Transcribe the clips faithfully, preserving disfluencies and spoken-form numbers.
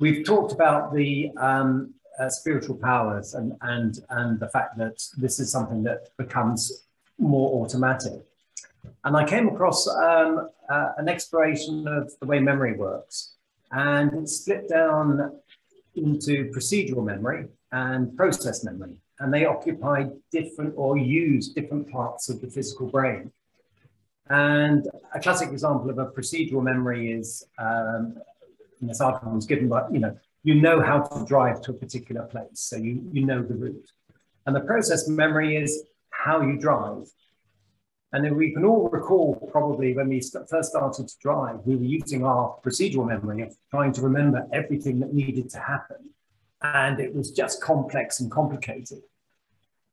We've talked about the um, uh, spiritual powers and, and, and the fact that this is something that becomes more automatic. And I came across um, uh, an exploration of the way memory works, and it's split down into procedural memory and process memory, and they occupy different or use different parts of the physical brain. And a classic example of a procedural memory is, um, and this article was given, but you know, you know how to drive to a particular place, so you, you know the route. And the process memory is how you drive. And then we can all recall probably when we st- first started to drive, we were using our procedural memory of trying to remember everything that needed to happen. And it was just complex and complicated.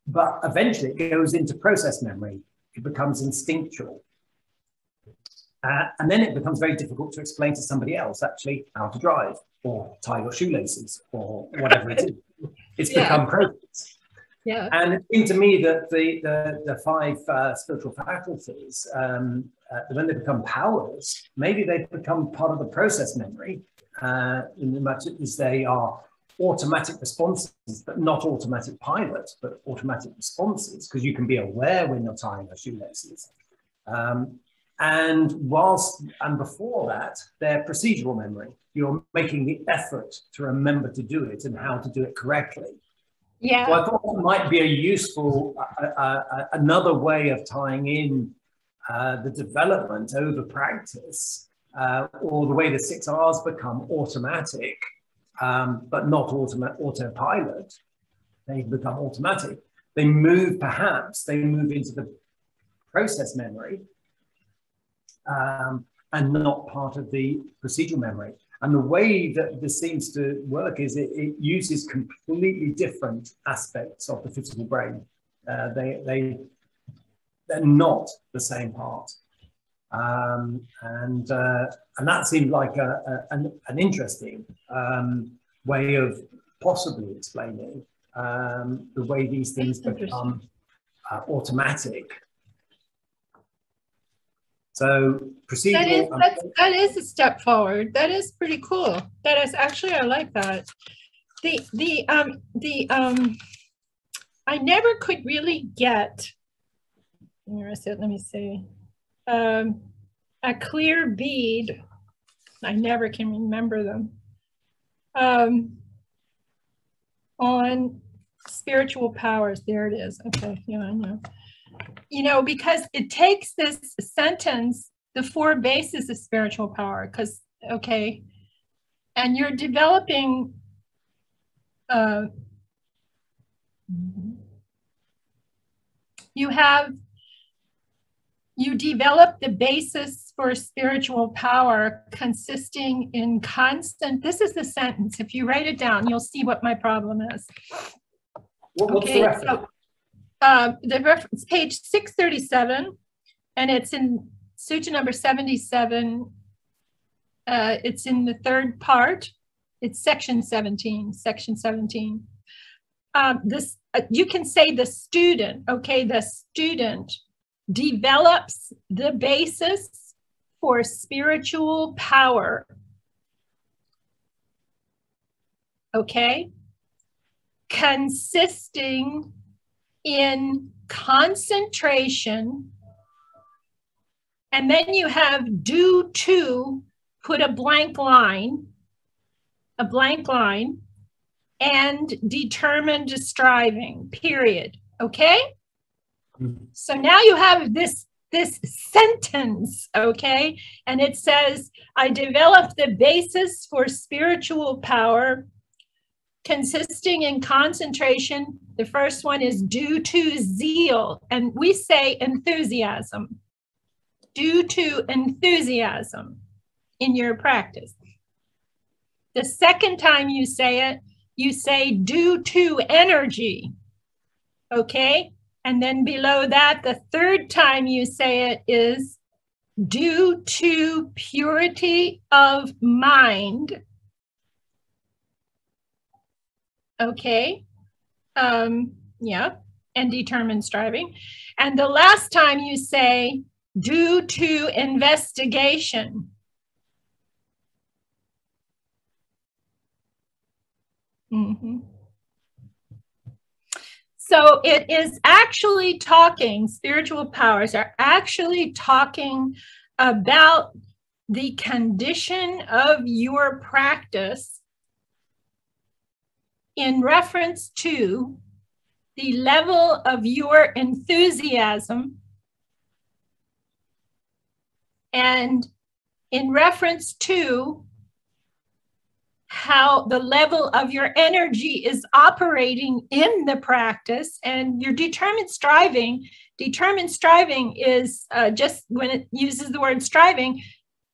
But eventually it goes into process memory. It becomes instinctual. Uh, and then it becomes very difficult to explain to somebody else actually how to drive or tie your shoelaces or whatever it is. It's yeah. become process. Yeah. And it seemed to me that the, the, the five uh, spiritual faculties, um, uh, when they become powers, maybe they become part of the process memory uh, in as much as they are automatic responses, but not automatic pilots, but automatic responses, because you can be aware when you're tying your shoelaces. Um, and whilst, and before that, they're procedural memory. You're making the effort to remember to do it and how to do it correctly. Yeah. So I thought it might be a useful, uh, uh, another way of tying in uh, the development over practice, uh, or the way the six R's become automatic, um, but not automa autopilot. They become automatic. They move, perhaps, they move into the process memory um, and not part of the procedural memory. And the way that this seems to work is it, it uses completely different aspects of the physical brain. Uh, they, they, they're not the same part. Um, and, uh, and that seemed like a, a, an, an interesting um, way of possibly explaining um, the way these things become uh, automatic. So procedural. That is, that's, that is a step forward. That is pretty cool. That is actually, I like that. The, the, um, the, um, I never could really get, where is it? Let me see. Um, a clear bead. I never can remember them. Um, on spiritual powers. There it is. Okay. Yeah, I know. You know, because it takes this sentence, the four bases of spiritual power, because, okay, and you're developing uh, you have, you develop the basis for spiritual power consisting in constant, this is the sentence, if you write it down, you'll see what my problem is. What, okay, what's the so, Uh, the reference page six thirty-seven, and it's in Sutra number seventy-seven. Uh, it's in the third part. It's section seventeen. Section seventeen. Um, this uh, you can say the student. Okay, the student develops the basis for spiritual power. Okay, consisting in concentration, and then you have due to, put a blank line, a blank line, and determined striving, period, okay? Mm-hmm. So now you have this, this sentence, okay? And it says, I developed the basis for spiritual power consisting in concentration. The first one is due to zeal, and we say enthusiasm, due to enthusiasm in your practice. The second time you say it, you say due to energy, okay? And then below that, the third time you say it is due to purity of mind. Okay, um, yeah, and determined striving. And the last time you say, due to investigation. Mm-hmm. So it is actually talking, spiritual powers are actually talking about the condition of your practice in reference to the level of your enthusiasm and in reference to how the level of your energy is operating in the practice. And your determined striving, determined striving is uh, just when it uses the word striving,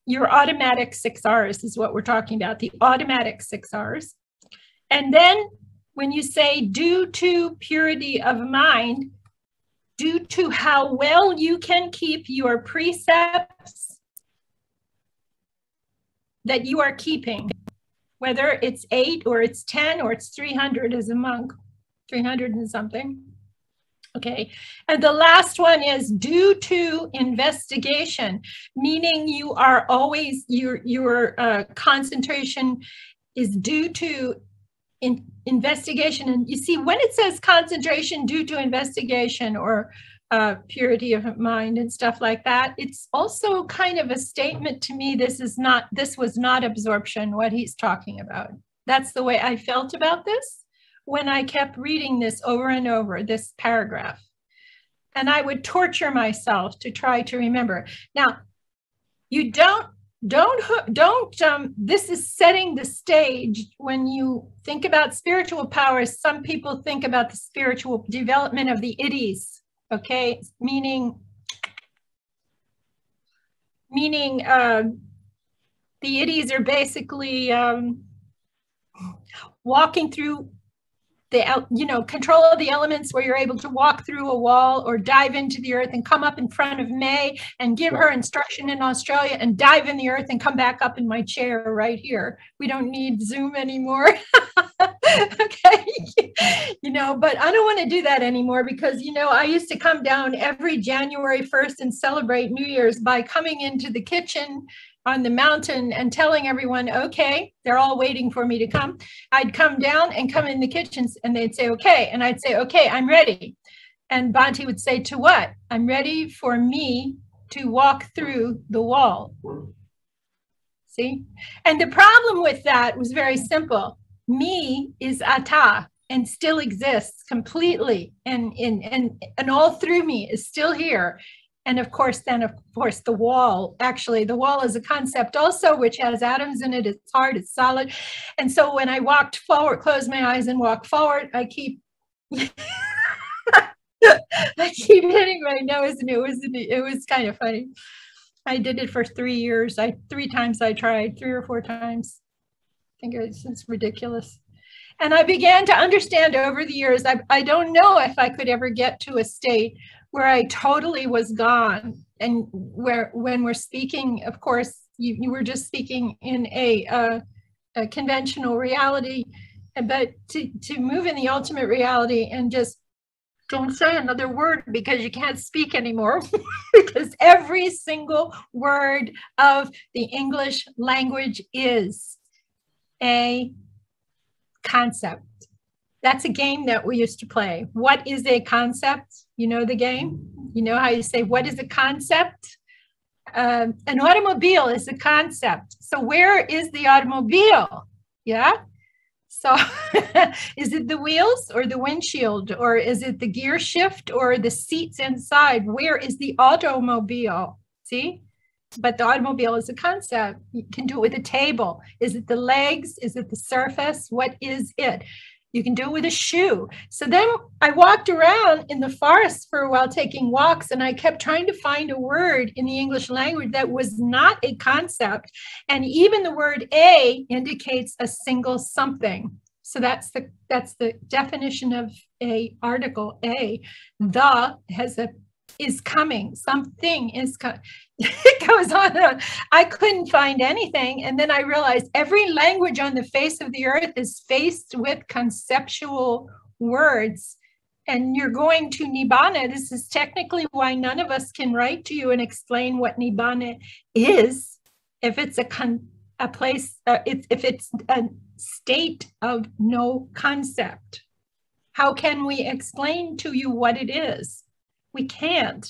your automatic six R's is what we're talking about, the automatic six R's. And then when you say due to purity of mind, due to how well you can keep your precepts that you are keeping, whether it's eight or it's ten or it's three hundred as a monk, three hundred and something. Okay, and the last one is due to investigation, meaning you are always, your, your uh, concentration is due to in investigation. And you see, when it says concentration due to investigation or uh, purity of mind and stuff like that, it's also kind of a statement to me, this is not, this was not absorption, what he's talking about. That's the way I felt about this when I kept reading this over and over, this paragraph. And I would torture myself to try to remember. Now, you don't, don't, don't, um, this is setting the stage. When you think about spiritual powers, some people think about the spiritual development of the iddhis, okay? Meaning, meaning uh, the iddhis are basically um, walking through the, you know, control of the elements, where you're able to walk through a wall or dive into the earth and come up in front of May and give her instruction in Australia and dive in the earth and come back up in my chair right here. We don't need Zoom anymore. Okay. You know, but I don't want to do that anymore because, you know, I used to come down every January first and celebrate New Year's by coming into the kitchen on the mountain and telling everyone, okay, they're all waiting for me to come. I'd come down and come in the kitchens and they'd say, okay. And I'd say, okay, I'm ready. And Bhante would say, to what? I'm ready for me to walk through the wall. See? And the problem with that was very simple. Me is Atta and still exists completely. And, and, and, and all through me is still here. And of course, then of course, the wall, actually the wall is a concept also, which has atoms in it, it's hard, it's solid. And so when I walked forward, closed my eyes and walked forward, I keep, I keep hitting my nose, and it was, it was kind of funny. I did it for three years, I, three times I tried, three or four times. I think it's, it's ridiculous. And I began to understand over the years, I, I don't know if I could ever get to a state where I totally was gone. And where, when we're speaking, of course, you, you were just speaking in a, uh, a conventional reality, but to, to move in the ultimate reality and just don't say another word because you can't speak anymore because every single word of the English language is a concept. That's a game that we used to play. What is a concept? You know the game? You know how you say, what is a concept? Um, an automobile is a concept. So where is the automobile? Yeah. So is it the wheels or the windshield? Or is it the gear shift or the seats inside? Where is the automobile? See? But the automobile is a concept. You can do it with a table. Is it the legs? Is it the surface? What is it? You can do it with a shoe. So then I walked around in the forest for a while taking walks, and I kept trying to find a word in the English language that was not a concept. And even the word a indicates a single something. So that's the, that's the definition of a article, a. The has a, is coming, something is coming. It goes on and on. I couldn't find anything. And then I realized every language on the face of the earth is faced with conceptual words. And you're going to Nibbana. This is technically why none of us can write to you and explain what Nibbana is. If it's a, con a place, uh, if, if it's a state of no concept, how can we explain to you what it is? We can't,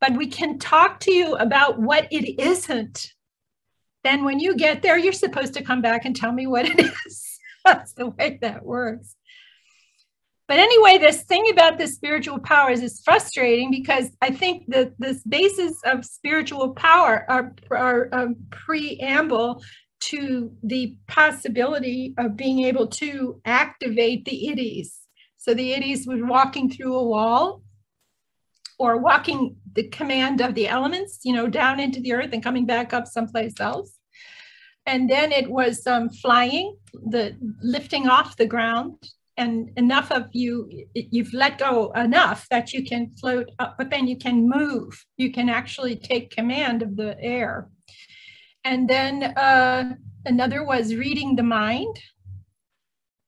but we can talk to you about what it isn't. Then when you get there, you're supposed to come back and tell me what it is. That's the way that works. But anyway, this thing about the spiritual powers is frustrating because I think that this basis of spiritual power, our, our um, preamble to the possibility of being able to activate the iddhis. So the iddhis was walking through a wall or walking the command of the elements, you know, down into the earth and coming back up someplace else. And then it was um, flying, the lifting off the ground, and enough of you, you've let go enough that you can float up, but then you can move. You can actually take command of the air. And then uh, another was reading the mind.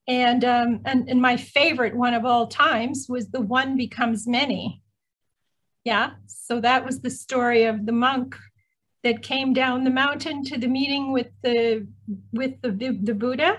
And, um, and, and my favorite one of all times was the one becomes many. Yeah, so that was the story of the monk that came down the mountain to the meeting with the, with the, the Buddha.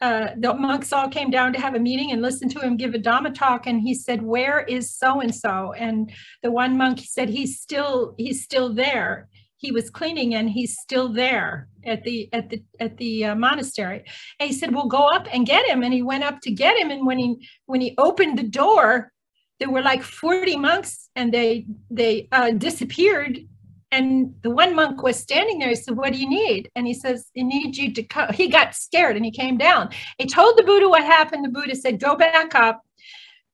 Uh, the monks all came down to have a meeting and listened to him give a Dhamma talk, and he said, where is so-and-so? And the one monk said, he's still, he's still there. He was cleaning and he's still there at the, at the, at the uh, monastery. And he said, well, go up and get him. And he went up to get him. And when he, when he opened the door, there were like forty monks, and they, they uh, disappeared. And the one monk was standing there. He said, what do you need? And he says, I need you to come. He got scared and he came down. He told the Buddha what happened. The Buddha said, go back up.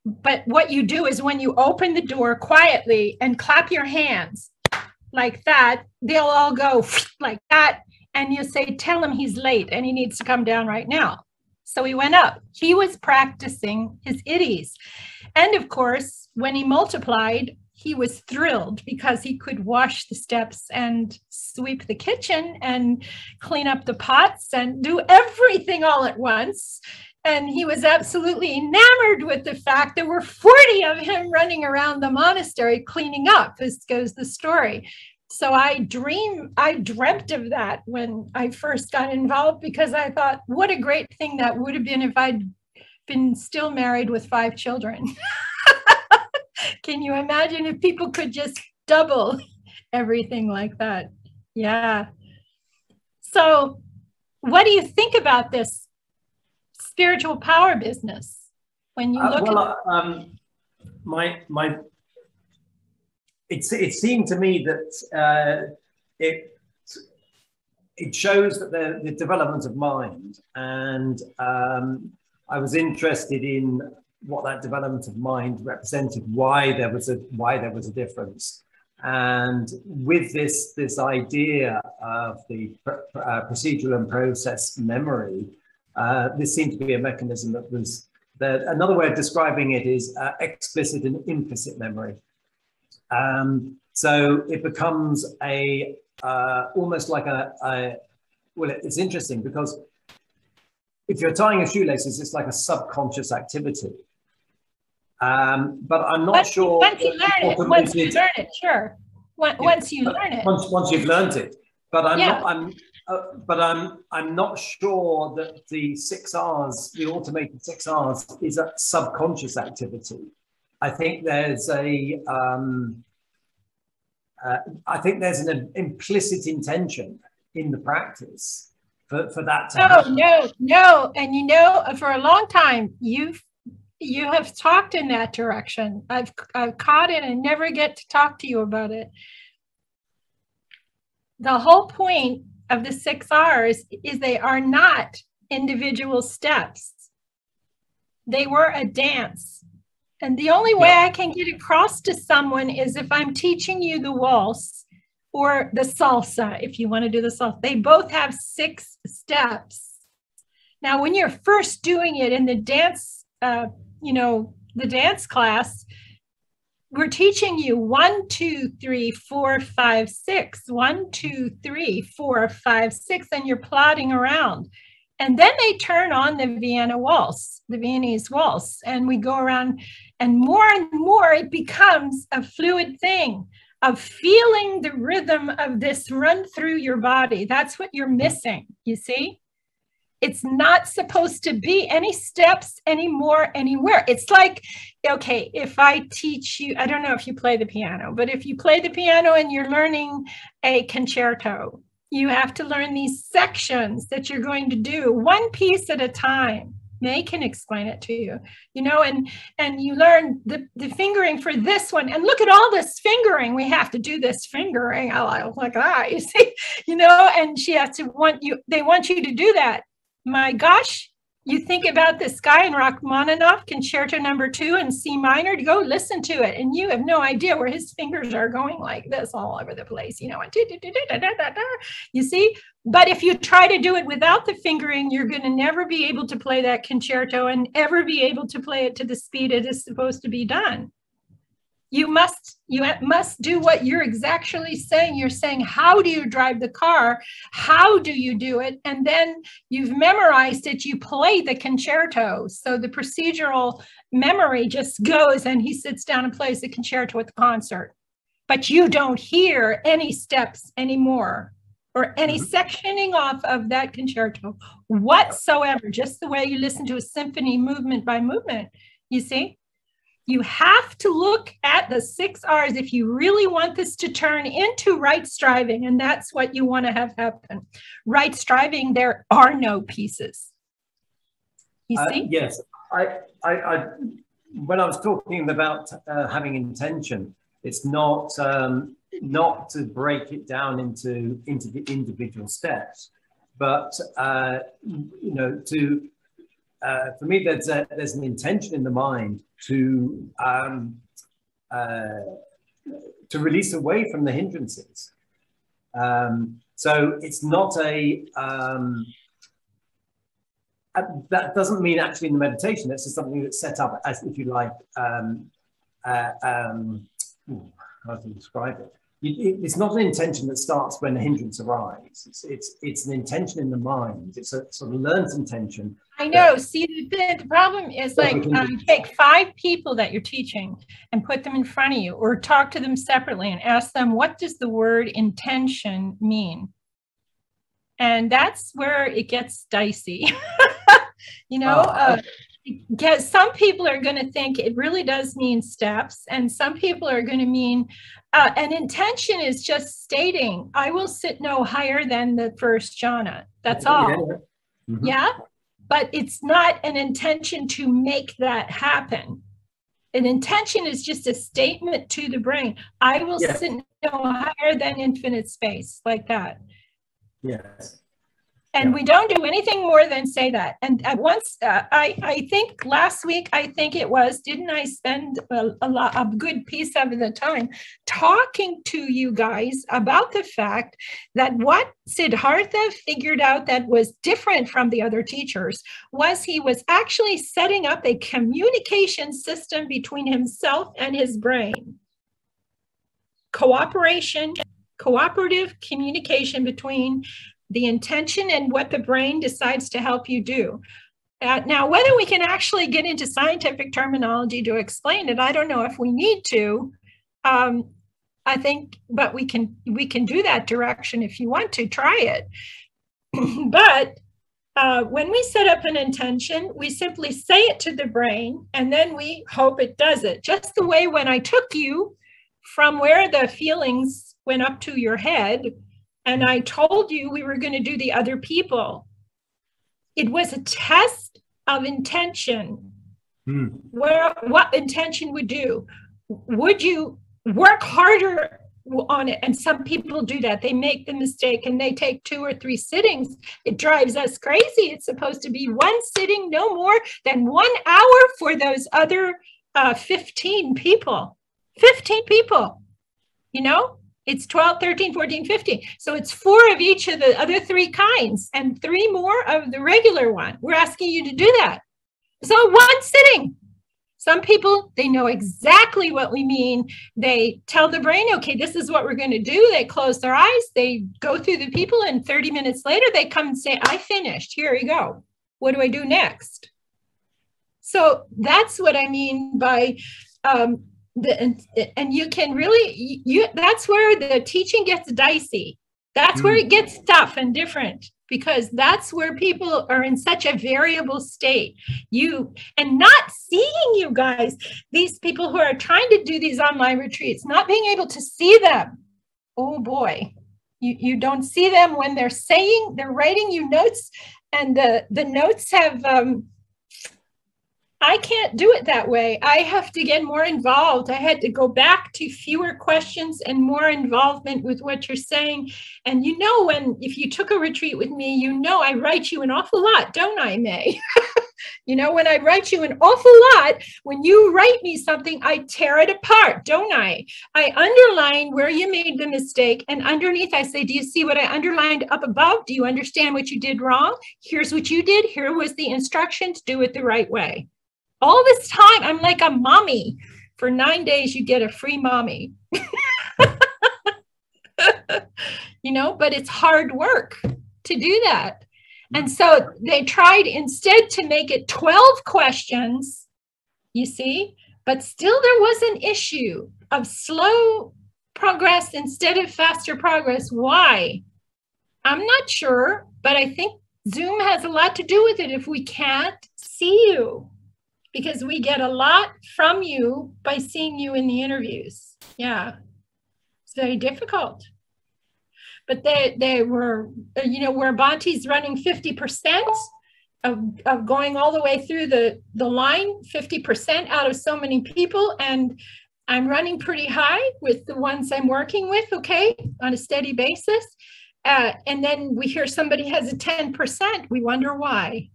But what you do is when you open the door quietly and clap your hands like that, they'll all go like that. And you say, tell him he's late and he needs to come down right now. So he went up. He was practicing his iddhis. And of course, when he multiplied, he was thrilled because he could wash the steps and sweep the kitchen and clean up the pots and do everything all at once. And he was absolutely enamored with the fact there were forty of him running around the monastery cleaning up, as goes the story. So I dream, I dreamt of that when I first got involved, because I thought, what a great thing that would have been if I'd been still married with five children. Can you imagine if people could just double everything like that? Yeah. So what do you think about this spiritual power business? When you look uh, well, at um, my, my, it's, it seemed to me that uh, it, it shows that the, the development of mind, and um, I was interested in what that development of mind represented, why there was a why there was a difference, and with this this idea of the pr uh, procedural and process memory, uh, this seemed to be a mechanism that was that another way of describing it is uh, explicit and implicit memory. Um, so it becomes a uh, almost like a, a well, it's interesting because if you're tying your shoelaces, it's like a subconscious activity. Um, but I'm not once, sure. Once you learn it, once you learn it, sure. Once, yeah, once you learn it. Once, once you've learned it, but I'm yeah. not. I'm, uh, but I'm. I'm not sure that the six R's, the automated six R's, is a subconscious activity. I think there's a. Um, uh, I think there's an, an implicit intention in the practice for for that to happen. No, no, no, and you know, for a long time you've. You have talked in that direction. I've, I've caught it and never get to talk to you about it. The whole point of the six R's is they are not individual steps. They were a dance. And the only way I can get across to someone is if I'm teaching you the waltz or the salsa, if you want to do the salsa. They both have six steps. Now, when you're first doing it in the dance, uh, you know, the dance class, we're teaching you one, two, three, four, five, six, one, two, three, four, five, six, and you're plodding around. And then they turn on the Vienna waltz, the Viennese waltz, and we go around, and more and more it becomes a fluid thing. of feeling the rhythm of this run through your body. That's what you're missing, you see? It's not supposed to be any steps anymore, anywhere. It's like, okay, if I teach you, I don't know if you play the piano, but if you play the piano and you're learning a concerto, you have to learn these sections that you're going to do one piece at a time. They can explain it to you, you know, and, and you learn the, the fingering for this one. And look at all this fingering. We have to do this fingering. I like that, you see, you know, and she has to want you, they want you to do that. My gosh, you think about this guy in Rachmaninoff, Concerto Number Two in C minor, to go listen to it. And you have no idea where his fingers are going like this all over the place, you know, and you see, but if you try to do it without the fingering, you're going to never be able to play that concerto and ever be able to play it to the speed it is supposed to be done. You must, you must do what you're actually saying. You're saying, how do you drive the car? How do you do it? And then you've memorized it. You play the concerto. So the procedural memory just goes, and he sits down and plays the concerto at the concert. But you don't hear any steps anymore or any sectioning off of that concerto whatsoever, just the way you listen to a symphony movement by movement, you see? You have to look at the six R's if you really want this to turn into right striving, and that's what you want to have happen. Right striving, there are no pieces. You see? Uh, yes, I, I, I, when I was talking about uh, having intention, it's not um, not to break it down into into the individual steps, but uh, you know to. Uh, for me, there's, a, there's an intention in the mind to um, uh, to release away from the hindrances. Um, so it's not a, um, a, that doesn't mean actually in the meditation, that's just something that's set up as, if you like, um, uh, um, ooh, how do I describe it? It, it's not an intention that starts when a hindrance arrives. It's, it's, it's an intention in the mind. It's a sort of learned intention. I know. That, See, the, the problem is like um, take five people that you're teaching and put them in front of you or talk to them separately and ask them, what does the word intention mean? And that's where it gets dicey. you know, oh, uh, because some people are going to think it really does mean steps, and some people are going to mean uh, an intention is just stating, I will sit no higher than the first jhana. That's all. Yeah. Mm-hmm. Yeah. But it's not an intention to make that happen. An intention is just a statement to the brain. I will yes. sit no higher than infinite space, like that. Yes. And we don't do anything more than say that. And at once, uh, I, I think last week, I think it was, didn't I spend a, a, lot, a good piece of the time talking to you guys about the fact that what Siddhartha figured out that was different from the other teachers was he was actually setting up a communication system between himself and his brain. Cooperation, cooperative communication between the intention and what the brain decides to help you do. Uh, now, whether we can actually get into scientific terminology to explain it, I don't know if we need to. Um, I think, but we can we can do that direction if you want to try it. But uh, when we set up an intention, we simply say it to the brain, and then we hope it does it. Just the way when I took you from where the feelings went up to your head, and I told you we were going to do the other people. It was a test of intention. Hmm. Where, what intention would do? Would you work harder on it? And some people do that. They make the mistake and they take two or three sittings. It drives us crazy. It's supposed to be one sitting, no more than one hour for those other uh, fifteen people. fifteen people, you know? It's twelve, thirteen, fourteen, fifteen. So it's four of each of the other three kinds and three more of the regular one. We're asking you to do that. So one sitting. Some people, they know exactly what we mean. They tell the brain, okay, this is what we're going to do. They close their eyes. They go through the people, and thirty minutes later, they come and say, I finished. Here you go. What do I do next? So that's what I mean by um, the, and, and you can really, you, that's where the teaching gets dicey. That's mm. where it gets tough and different, because that's where people are in such a variable state. You, and not seeing you guys, these people who are trying to do these online retreats, not being able to see them. Oh boy, you, you don't see them when they're saying, they're writing you notes, and the, the notes have, um, I can't do it that way. I have to get more involved. I had to go back to fewer questions and more involvement with what you're saying. And you know, when, if you took a retreat with me, you know, I write you an awful lot, don't I, May? You know, when I write you an awful lot, when you write me something, I tear it apart, don't I? I underline where you made the mistake, and underneath I say, do you see what I underlined up above? Do you understand what you did wrong? Here's what you did. Here was the instruction to do it the right way. All this time, I'm like a mommy. For nine days, you get a free mommy. You know, but it's hard work to do that. And so they tried instead to make it twelve questions, you see, but still there was an issue of slow progress instead of faster progress. Why? I'm not sure, but I think Zoom has a lot to do with it if we can't see you, because we get a lot from you by seeing you in the interviews. Yeah, it's very difficult. But they, they were, you know, where Bhante's running fifty percent of, of going all the way through the, the line, fifty percent out of so many people. And I'm running pretty high with the ones I'm working with, okay, on a steady basis. Uh, and then we hear somebody has a ten percent, we wonder why.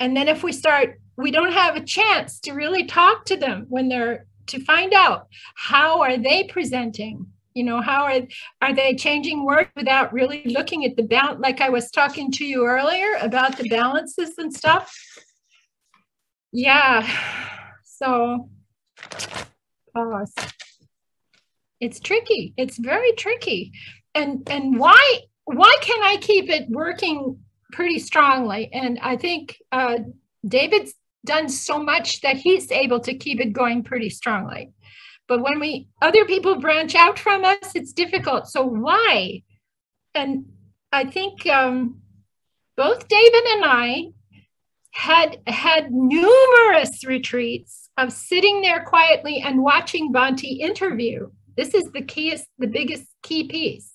And then if we start, we don't have a chance to really talk to them when they're, to find out how are they presenting. You know, how are, are they changing words without really looking at the balance? Like I was talking to you earlier about the balances and stuff. Yeah, so uh, it's tricky. It's very tricky. And and why why can I keep it working pretty strongly? And I think uh, David's done so much that he's able to keep it going pretty strongly. But when we, other people branch out from us, it's difficult. So why? And I think um, both David and I had had numerous retreats of sitting there quietly and watching Bhante interview. This is the keyest, the biggest key piece.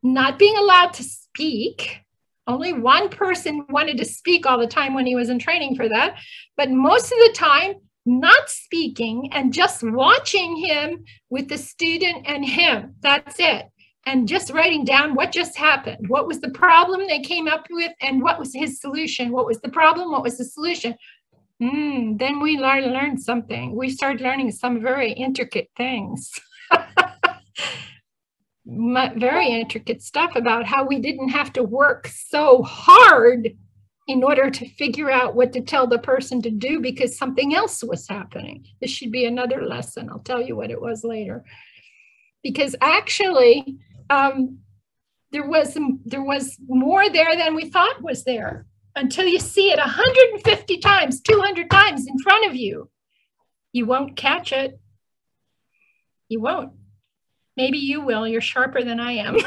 Not being allowed to speak. Only one person wanted to speak all the time when he was in training for that. But most of the time, not speaking and just watching him with the student and him, that's it. And just writing down what just happened. What was the problem they came up with and what was his solution? What was the problem? What was the solution? Mm, then we learn, learned something. We started learning some very intricate things. Very intricate stuff about how we didn't have to work so hard in order to figure out what to tell the person to do because something else was happening. This should be another lesson. I'll tell you what it was later. Because actually, um, there was, there was more there than we thought was there until you see it one hundred fifty times, two hundred times in front of you. You won't catch it. You won't. Maybe you will. You're sharper than I am.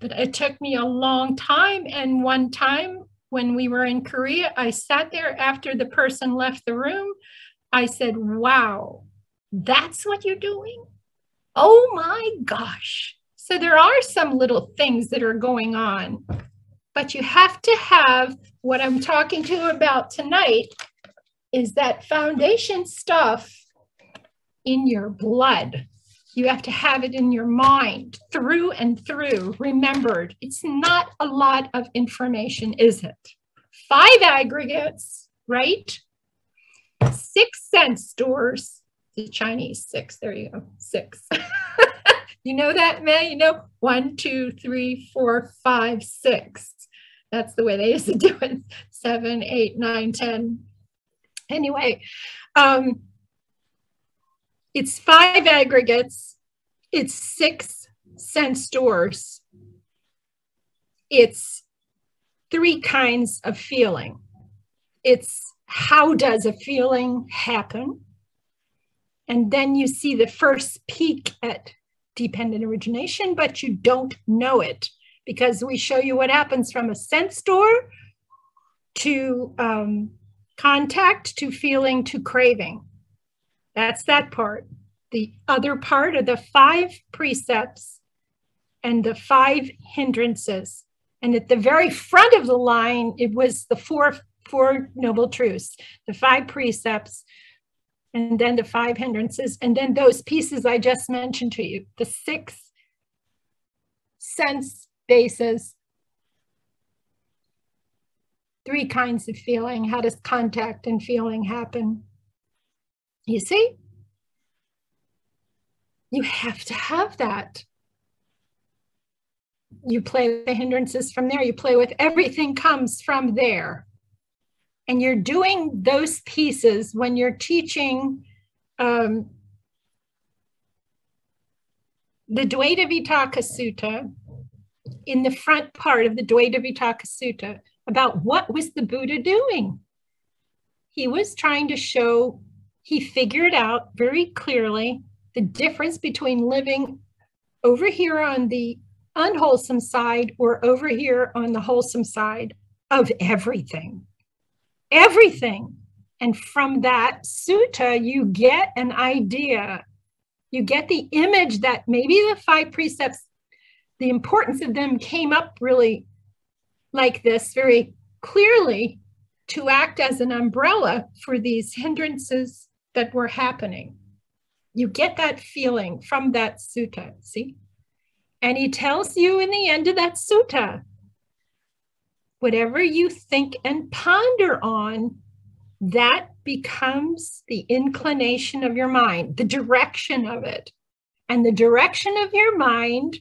But it took me a long time. And one time when we were in Korea, I sat there after the person left the room. I said, wow, that's what you're doing? Oh my gosh. So there are some little things that are going on, but you have to have what I'm talking to you about tonight is that foundation stuff in your blood. You have to have it in your mind, through and through, remembered. It's not a lot of information, is it? Five aggregates, right? Six sense doors. The Chinese six, there you go, six. You know that, man? You know, one, two, three, four, five, six. That's the way they used to do it. Seven, eight, nine, ten. Anyway, um, it's five aggregates, it's six sense doors, it's three kinds of feeling. It's how does a feeling happen? And then you see the first peak at dependent origination, but you don't know it, because we show you what happens from a sense door to um, contact, to feeling, to craving. That's that part. The other part are the five precepts and the five hindrances. And at the very front of the line, it was the four, four noble truths, the five precepts, and then the five hindrances, and then those pieces I just mentioned to you, the six sense bases, three kinds of feeling, how does contact and feeling happen? You see? You have to have that. You play with the hindrances from there, you play with everything comes from there. And you're doing those pieces when you're teaching um, the Dvaita Vitaka Sutta, in the front part of the Dvaita Vitaka Sutta, about what was the Buddha doing? He was trying to show, he figured out very clearly the difference between living over here on the unwholesome side or over here on the wholesome side of everything. Everything. And from that sutta, you get an idea. You get the image that maybe the five precepts, the importance of them came up really like this very clearly to act as an umbrella for these hindrances that were happening. You get that feeling from that sutta, see? And he tells you in the end of that sutta, whatever you think and ponder on, that becomes the inclination of your mind, the direction of it. And the direction of your mind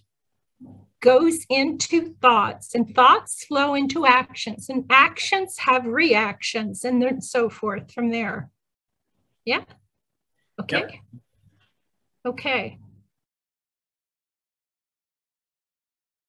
goes into thoughts, and thoughts flow into actions, and actions have reactions, and so forth from there. Yeah? Okay. Yep. Okay.